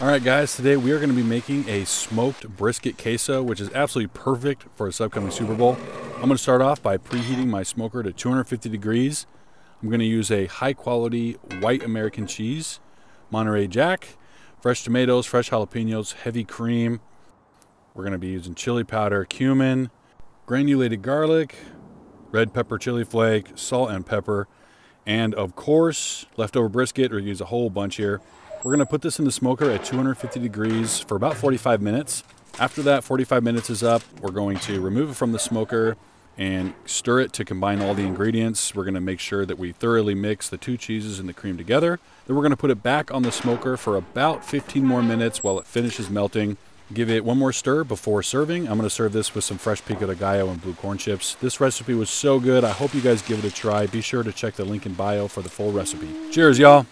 All right, guys, today we are going to be making a smoked brisket queso, which is absolutely perfect for this upcoming Super Bowl. I'm going to start off by preheating my smoker to 250 degrees. I'm going to use a high-quality white American cheese, Monterey Jack, fresh tomatoes, fresh jalapenos, heavy cream. We're going to be using chili powder, cumin, granulated garlic, red pepper chili flake, salt and pepper, and of course, leftover brisket, or use a whole bunch here. We're gonna put this in the smoker at 250 degrees for about 45 minutes. After that 45 minutes is up, we're going to remove it from the smoker and stir it to combine all the ingredients. We're gonna make sure that we thoroughly mix the two cheeses and the cream together. Then we're gonna put it back on the smoker for about 15 more minutes while it finishes melting. Give it one more stir before serving. I'm gonna serve this with some fresh pico de gallo and blue corn chips. This recipe was so good. I hope you guys give it a try. Be sure to check the link in bio for the full recipe. Cheers, y'all.